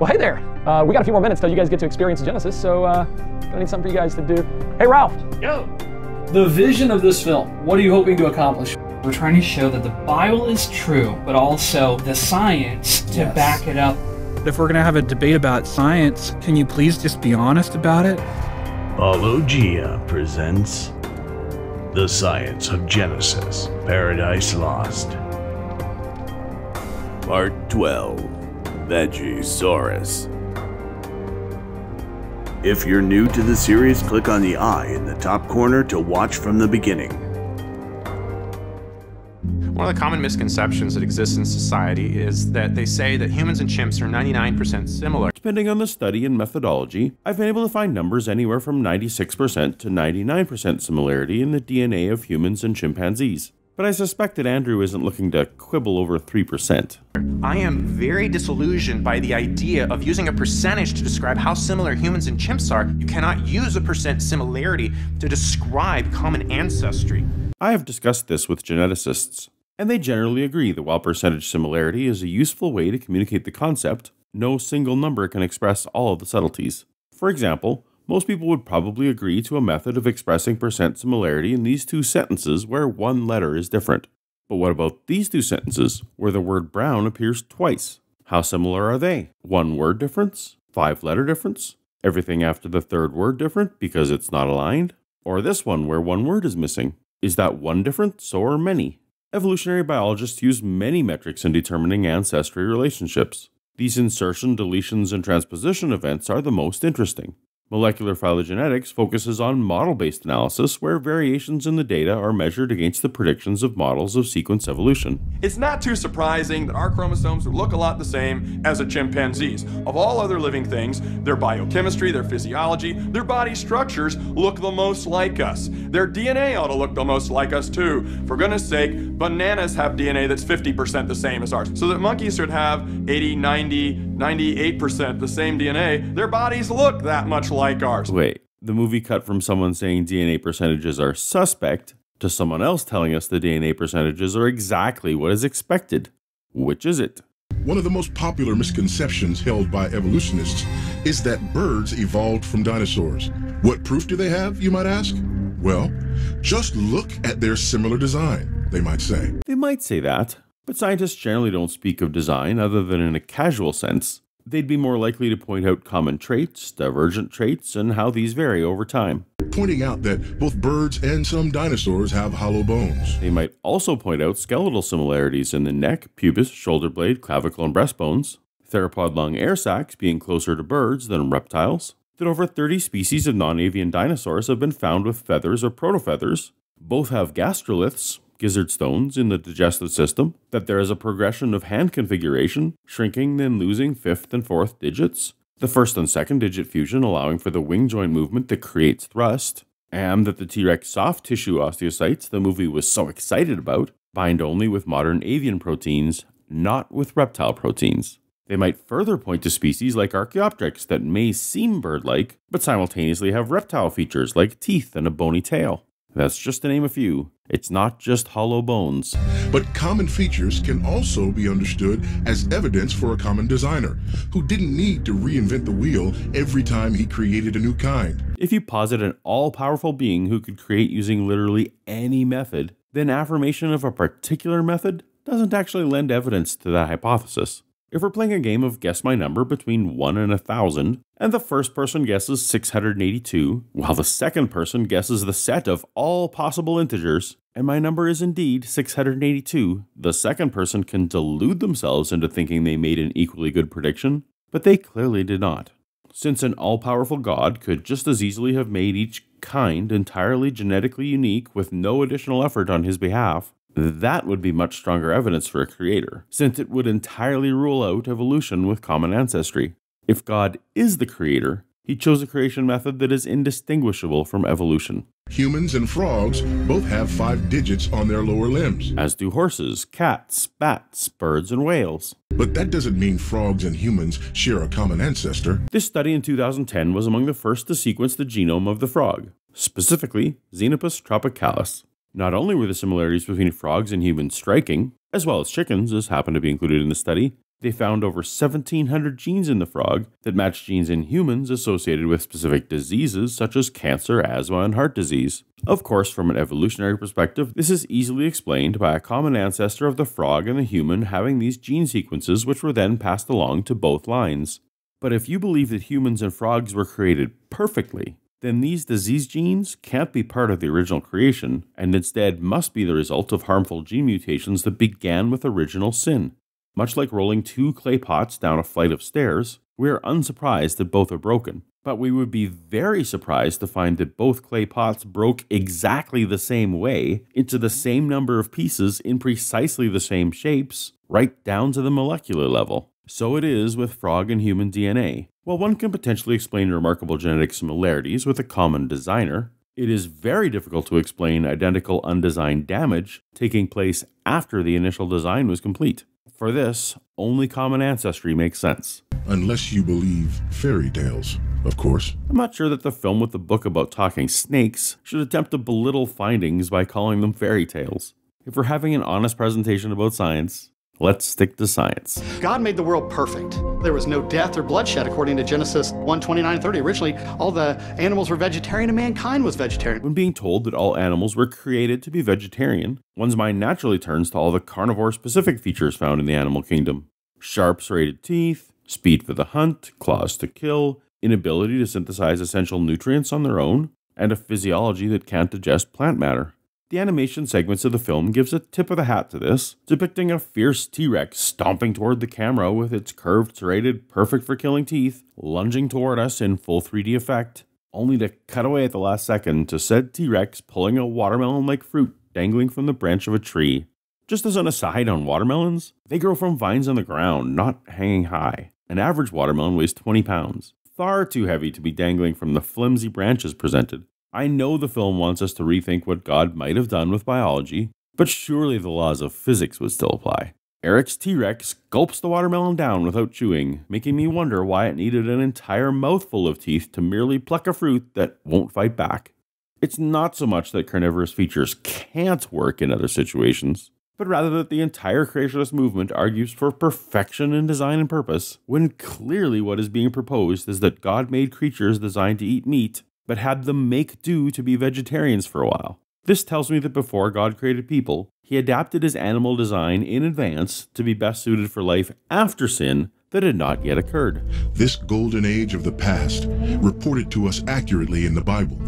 Well, hey there. We got a few more minutes till you guys get to experience Genesis, so I need something for you guys to do. Hey, Ralph. Yo. The vision of this film, what are you hoping to accomplish? We're trying to show that the Bible is true, but also the science to back it up. If we're going to have a debate about science, can you please just be honest about it? Paulogia presents The Science of Genesis, Paradise Lost. Part 12, Vegisaurus. If you're new to the series, click on the eye in the top corner to watch from the beginning. One of the common misconceptions that exists in society is that they say that humans and chimps are 99% similar. Depending on the study and methodology, I've been able to find numbers anywhere from 96% to 99% similarity in the DNA of humans and chimpanzees. But I suspect that Andrew isn't looking to quibble over 3%. I am very disillusioned by the idea of using a percentage to describe how similar humans and chimps are. You cannot use a percent similarity to describe common ancestry. I have discussed this with geneticists, and they generally agree that while percentage similarity is a useful way to communicate the concept, no single number can express all of the subtleties. For example, most people would probably agree to a method of expressing percent similarity in these two sentences where one letter is different. But what about these two sentences where the word brown appears twice? How similar are they? One word difference? Five letter difference? Everything after the third word different because it's not aligned? Or this one where one word is missing? Is that one difference or many? Evolutionary biologists use many metrics in determining ancestry relationships. These insertion, deletions, and transposition events are the most interesting. Molecular phylogenetics focuses on model-based analysis where variations in the data are measured against the predictions of models of sequence evolution. It's not too surprising that our chromosomes look a lot the same as a chimpanzee's. Of all other living things, their biochemistry, their physiology, their body structures look the most like us. Their DNA ought to look the most like us too. For goodness sake, bananas have DNA that's 50% the same as ours. So that monkeys should have 80, 90, 98% the same DNA, their bodies look that much like ours. Wait, the movie cut from someone saying DNA percentages are suspect to someone else telling us the DNA percentages are exactly what is expected. Which is it? One of the most popular misconceptions held by evolutionists is that birds evolved from dinosaurs. What proof do they have, you might ask? Well, just look at their similar design, they might say. They might say that, but scientists generally don't speak of design other than in a casual sense. They'd be more likely to point out common traits, divergent traits, and how these vary over time. Pointing out that both birds and some dinosaurs have hollow bones. They might also point out skeletal similarities in the neck, pubis, shoulder blade, clavicle, and breastbones. Theropod lung air sacs being closer to birds than reptiles. That over 30 species of non-avian dinosaurs have been found with feathers or protofeathers. Both have gastroliths, gizzard stones, in the digestive system, that there is a progression of hand configuration, shrinking then losing fifth and fourth digits, the first and second digit fusion allowing for the wing joint movement that creates thrust, and that the T-Rex soft tissue osteocytes the movie was so excited about bind only with modern avian proteins, not with reptile proteins. They might further point to species like Archaeopteryx that may seem bird-like, but simultaneously have reptile features like teeth and a bony tail. That's just to name a few. It's not just hollow bones. But common features can also be understood as evidence for a common designer, who didn't need to reinvent the wheel every time he created a new kind. If you posit an all-powerful being who could create using literally any method, then affirmation of a particular method doesn't actually lend evidence to that hypothesis. If we're playing a game of guess my number between 1 and 1,000, and the first person guesses 682, while the second person guesses the set of all possible integers, and my number is indeed 682, the second person can delude themselves into thinking they made an equally good prediction, but they clearly did not. Since an all-powerful god could just as easily have made each kind entirely genetically unique with no additional effort on his behalf, that would be much stronger evidence for a creator, since it would entirely rule out evolution with common ancestry. If God is the creator, he chose a creation method that is indistinguishable from evolution. Humans and frogs both have 5 digits on their lower limbs. As do horses, cats, bats, birds, and whales. But that doesn't mean frogs and humans share a common ancestor. This study in 2010 was among the first to sequence the genome of the frog, specifically Xenopus tropicalis. Not only were the similarities between frogs and humans striking, as well as chickens, as happened to be included in the study, They found over 1,700 genes in the frog that matched genes in humans associated with specific diseases such as cancer, asthma, and heart disease. Of course, from an evolutionary perspective, this is easily explained by a common ancestor of the frog and the human having these gene sequences which were then passed along to both lines. But if you believe that humans and frogs were created perfectly, then these disease genes can't be part of the original creation and instead must be the result of harmful gene mutations that began with original sin. Much like rolling two clay pots down a flight of stairs, we are unsurprised that both are broken, but we would be very surprised to find that both clay pots broke exactly the same way into the same number of pieces in precisely the same shapes, right down to the molecular level. So it is with frog and human DNA. While one can potentially explain remarkable genetic similarities with a common designer, it is very difficult to explain identical undesigned damage taking place after the initial design was complete. For this, only common ancestry makes sense. Unless you believe fairy tales, of course. I'm not sure that the film with the book about talking snakes should attempt to belittle findings by calling them fairy tales. If we're having an honest presentation about science, let's stick to science. God made the world perfect. There was no death or bloodshed according to Genesis 1:29-30. Originally, all the animals were vegetarian and mankind was vegetarian. When being told that all animals were created to be vegetarian, one's mind naturally turns to all the carnivore-specific features found in the animal kingdom. Sharp, serrated teeth, speed for the hunt, claws to kill, inability to synthesize essential nutrients on their own, and a physiology that can't digest plant matter. The animation segments of the film gives a tip of the hat to this, depicting a fierce T-Rex stomping toward the camera with its curved, serrated, perfect for killing teeth, lunging toward us in full 3D effect, only to cut away at the last second to said T-Rex pulling a watermelon-like fruit dangling from the branch of a tree. Just as an aside on watermelons, they grow from vines on the ground, not hanging high. An average watermelon weighs 20 pounds, far too heavy to be dangling from the flimsy branches presented. I know the film wants us to rethink what God might have done with biology, but surely the laws of physics would still apply. Eric's T-Rex gulps the watermelon down without chewing, making me wonder why it needed an entire mouthful of teeth to merely pluck a fruit that won't fight back. It's not so much that carnivorous features can't work in other situations, but rather that the entire creationist movement argues for perfection in design and purpose, when clearly what is being proposed is that God made creatures designed to eat meat, but had them make do to be vegetarians for a while. This tells me that before God created people, he adapted his animal design in advance to be best suited for life after sin that had not yet occurred. This golden age of the past, reported to us accurately in the Bible,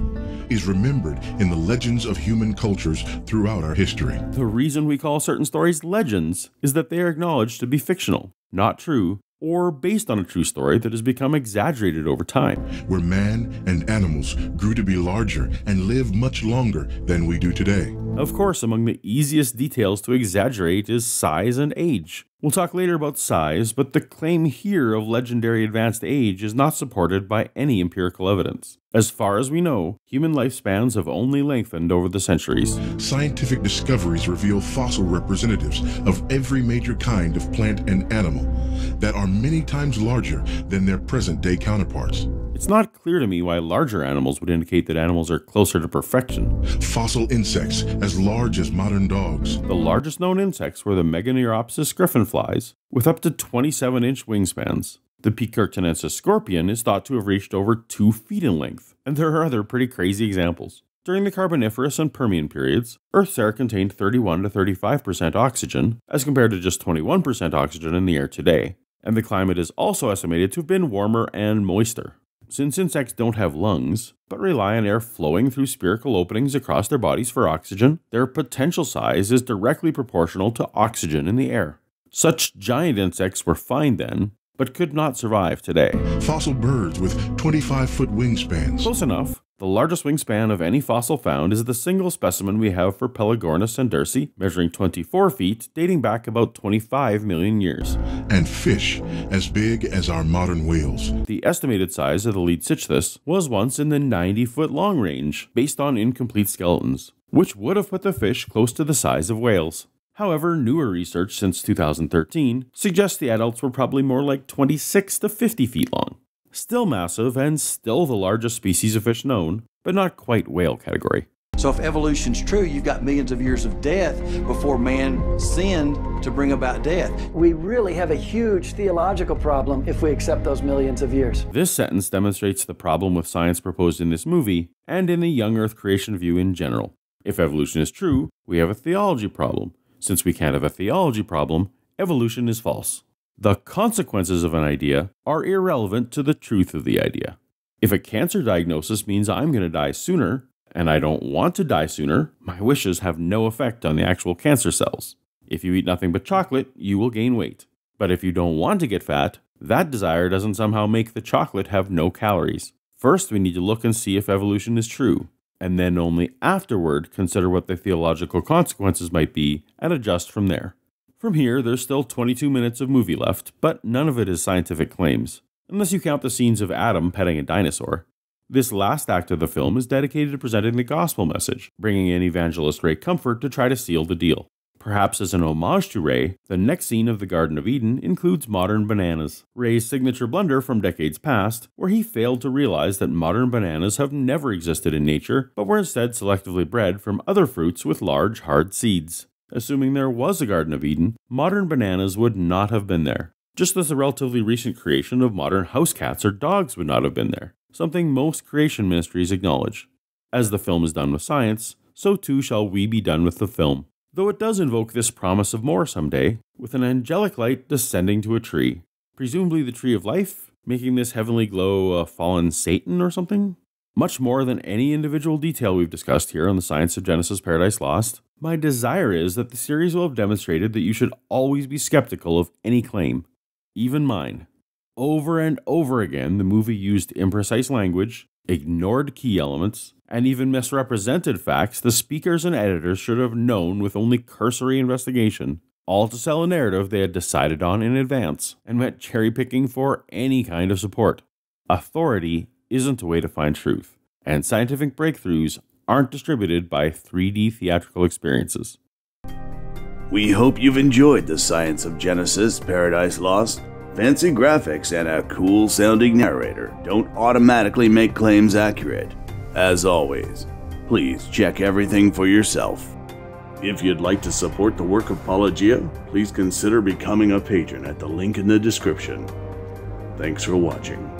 is remembered in the legends of human cultures throughout our history. The reason we call certain stories legends is that they are acknowledged to be fictional, not true, or based on a true story that has become exaggerated over time. Where man and animals grew to be larger and live much longer than we do today. Of course, among the easiest details to exaggerate is size and age. We'll talk later about size, but the claim here of legendary advanced age is not supported by any empirical evidence. As far as we know, human lifespans have only lengthened over the centuries. Scientific discoveries reveal fossil representatives of every major kind of plant and animal that are many times larger than their present-day counterparts. It's not clear to me why larger animals would indicate that animals are closer to perfection. Fossil insects as large as modern dogs. The largest known insects were the Meganeuropsis griffin flies, with up to 27-inch wingspans. The P. scorpion is thought to have reached over 2 feet in length, and there are other pretty crazy examples. During the Carboniferous and Permian periods, Earth's air contained 31 to 35% oxygen, as compared to just 21% oxygen in the air today, and the climate is also estimated to have been warmer and moister. Since insects don't have lungs, but rely on air flowing through spherical openings across their bodies for oxygen, their potential size is directly proportional to oxygen in the air. Such giant insects were fine then, but could not survive today. Fossil birds with 25-foot wingspans. Close enough. The largest wingspan of any fossil found is the single specimen we have for Pelagornis sandersi, measuring 24 feet, dating back about 25 million years. And fish as big as our modern whales. The estimated size of the Leedsichthys was once in the 90-foot long range, based on incomplete skeletons, which would have put the fish close to the size of whales. However, newer research since 2013 suggests the adults were probably more like 26 to 50 feet long. Still massive and still the largest species of fish known, but not quite whale category. So if evolution's true, you've got millions of years of death before man sinned to bring about death. We really have a huge theological problem if we accept those millions of years. This sentence demonstrates the problem with science proposed in this movie and in the young Earth creation view in general. If evolution is true, we have a theology problem. Since we can't have a theology problem, evolution is false. The consequences of an idea are irrelevant to the truth of the idea. If a cancer diagnosis means I'm going to die sooner, and I don't want to die sooner, my wishes have no effect on the actual cancer cells. If you eat nothing but chocolate, you will gain weight. But if you don't want to get fat, that desire doesn't somehow make the chocolate have no calories. First, we need to look and see if evolution is true, and then only afterward consider what the theological consequences might be and adjust from there. From here, there's still 22 minutes of movie left, but none of it is scientific claims, unless you count the scenes of Adam petting a dinosaur. This last act of the film is dedicated to presenting the gospel message, bringing in evangelist Ray Comfort to try to seal the deal. Perhaps as an homage to Ray, the next scene of the Garden of Eden includes modern bananas, Ray's signature blunder from decades past, where he failed to realize that modern bananas have never existed in nature, but were instead selectively bred from other fruits with large, hard seeds. Assuming there was a Garden of Eden, modern bananas would not have been there, just as the relatively recent creation of modern house cats or dogs would not have been there, something most creation ministries acknowledge. As the film is done with science, so too shall we be done with the film, though it does invoke this promise of more someday, with an angelic light descending to a tree, presumably the tree of life, making this heavenly glow a fallen Satan or something? Much more than any individual detail we've discussed here on the Science of Genesis Paradise Lost, my desire is that the series will have demonstrated that you should always be skeptical of any claim, even mine. Over and over again, the movie used imprecise language, ignored key elements, and even misrepresented facts the speakers and editors should have known with only cursory investigation, all to sell a narrative they had decided on in advance and went cherry-picking for any kind of support. Authority isn't a way to find truth, and scientific breakthroughs aren't distributed by 3D theatrical experiences. We hope you've enjoyed the Science of Genesis Paradise Lost. Fancy graphics and a cool-sounding narrator don't automatically make claims accurate. As always, please check everything for yourself. If you'd like to support the work of Paulogia, please consider becoming a patron at the link in the description. Thanks for watching.